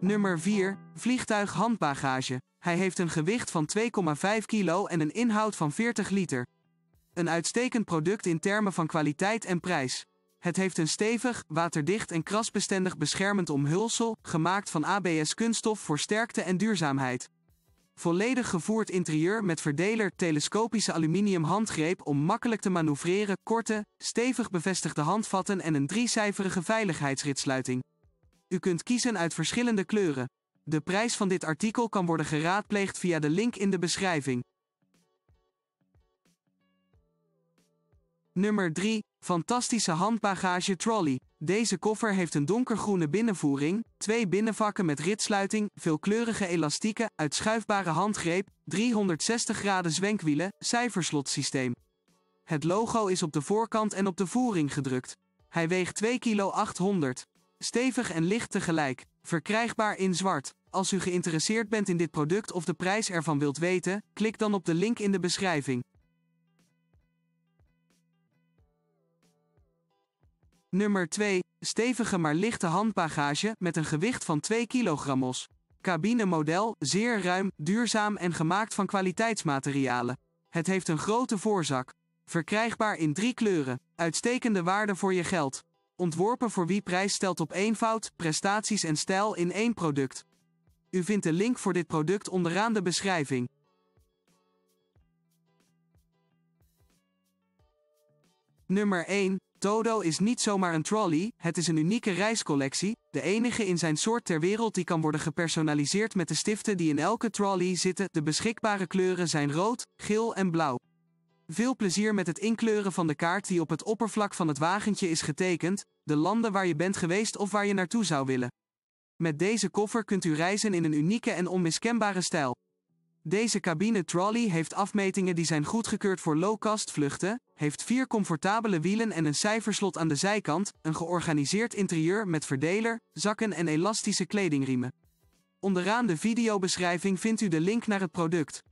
Nummer 4. Vliegtuig handbagage. Hij heeft een gewicht van 2,5 kilo en een inhoud van 40 liter. Een uitstekend product in termen van kwaliteit en prijs. Het heeft een stevig, waterdicht en krasbestendig beschermend omhulsel, gemaakt van ABS-kunststof voor sterkte en duurzaamheid. Volledig gevoerd interieur met verdeler, telescopische aluminium handgreep om makkelijk te manoeuvreren, korte, stevig bevestigde handvatten en een 3-cijferige veiligheidsritsluiting. U kunt kiezen uit verschillende kleuren. De prijs van dit artikel kan worden geraadpleegd via de link in de beschrijving. Nummer 3. Fantastische handbagage trolley. Deze koffer heeft een donkergroene binnenvoering, 2 binnenvakken met ritsluiting, veelkleurige elastieken, uitschuifbare handgreep, 360 graden zwenkwielen, cijferslotsysteem. Het logo is op de voorkant en op de voering gedrukt. Hij weegt 2,8 kilo. Stevig en licht tegelijk. Verkrijgbaar in zwart. Als u geïnteresseerd bent in dit product of de prijs ervan wilt weten, klik dan op de link in de beschrijving. Nummer 2. Stevige maar lichte handbagage met een gewicht van 2 kilogrammos. Cabinemodel, zeer ruim, duurzaam en gemaakt van kwaliteitsmaterialen. Het heeft een grote voorzak. Verkrijgbaar in 3 kleuren. Uitstekende waarde voor je geld. Ontworpen voor wie prijs stelt op eenvoud, prestaties en stijl in één product. U vindt de link voor dit product onderaan de beschrijving. Nummer 1. Todo is niet zomaar een trolley, het is een unieke reiscollectie, de enige in zijn soort ter wereld die kan worden gepersonaliseerd met de stiften die in elke trolley zitten. De beschikbare kleuren zijn rood, geel en blauw. Veel plezier met het inkleuren van de kaart die op het oppervlak van het wagentje is getekend, de landen waar je bent geweest of waar je naartoe zou willen. Met deze koffer kunt u reizen in een unieke en onmiskenbare stijl. Deze cabine trolley heeft afmetingen die zijn goedgekeurd voor low-cost vluchten, heeft 4 comfortabele wielen en een cijferslot aan de zijkant, een georganiseerd interieur met verdeler, zakken en elastische kledingriemen. Onderaan de videobeschrijving vindt u de link naar het product.